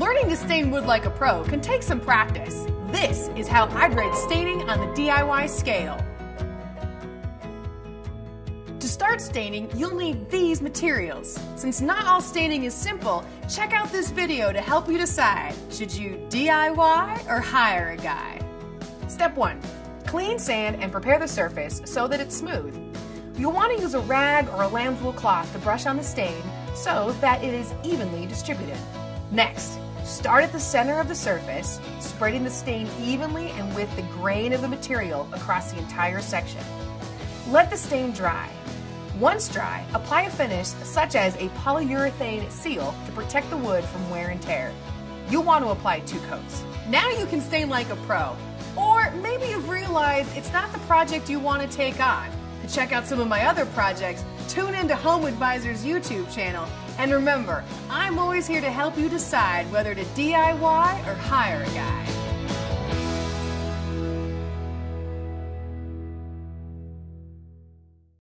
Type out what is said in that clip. Learning to stain wood like a pro can take some practice. This is how I grade staining on the DIY scale. To start staining, you'll need these materials. Since not all staining is simple, check out this video to help you decide, should you DIY or hire a guy? Step 1. Clean sand and prepare the surface so that it's smooth. You'll want to use a rag or a lamb's wool cloth to brush on the stain so that it is evenly distributed. Next, start at the center of the surface, spreading the stain evenly and with the grain of the material across the entire section. Let the stain dry. Once dry, apply a finish such as a polyurethane seal to protect the wood from wear and tear. You'll want to apply 2 coats. Now you can stain like a pro. Or maybe you've realized it's not the project you want to take on. To check out some of my other projects, tune into HomeAdvisor's YouTube channel. And remember, I'm always here to help you decide whether to DIY or hire a guy.